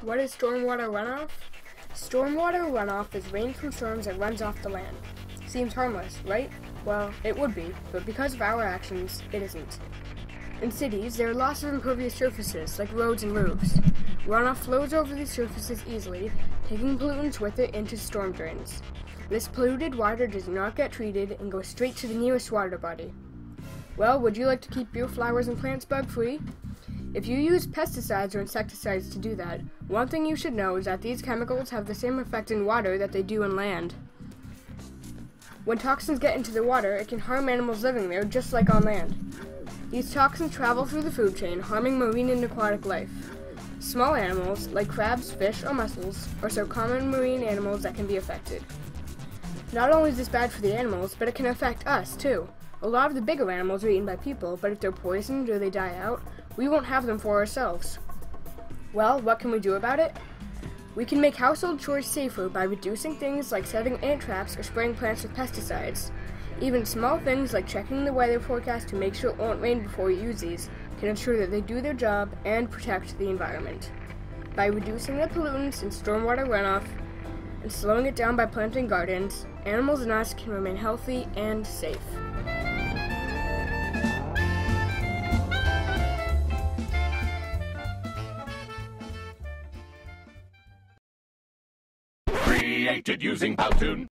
What is stormwater runoff? Stormwater runoff is rain from storms that runs off the land. Seems harmless, right? Well, it would be, but because of our actions, it isn't. In cities, there are lots of impervious surfaces, like roads and roofs. Runoff flows over these surfaces easily, taking pollutants with it into storm drains. This polluted water does not get treated and goes straight to the nearest water body. Well, would you like to keep your flowers and plants bug-free? If you use pesticides or insecticides to do that, one thing you should know is that these chemicals have the same effect in water that they do in land. When toxins get into the water, it can harm animals living there just like on land. These toxins travel through the food chain, harming marine and aquatic life. Small animals, like crabs, fish, or mussels, are so common marine animals that can be affected. Not only is this bad for the animals, but it can affect us, too. A lot of the bigger animals are eaten by people, but if they're poisoned or they die out, we won't have them for ourselves. Well, what can we do about it? We can make household chores safer by reducing things like setting ant traps or spraying plants with pesticides. Even small things like checking the weather forecast to make sure it won't rain before you use these can ensure that they do their job and protect the environment. By reducing the pollutants and stormwater runoff and slowing it down by planting gardens, animals and us can remain healthy and safe. Created using PowToon.